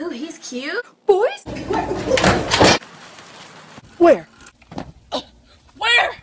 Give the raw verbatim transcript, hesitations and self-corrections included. Ooh, he's cute. Boys!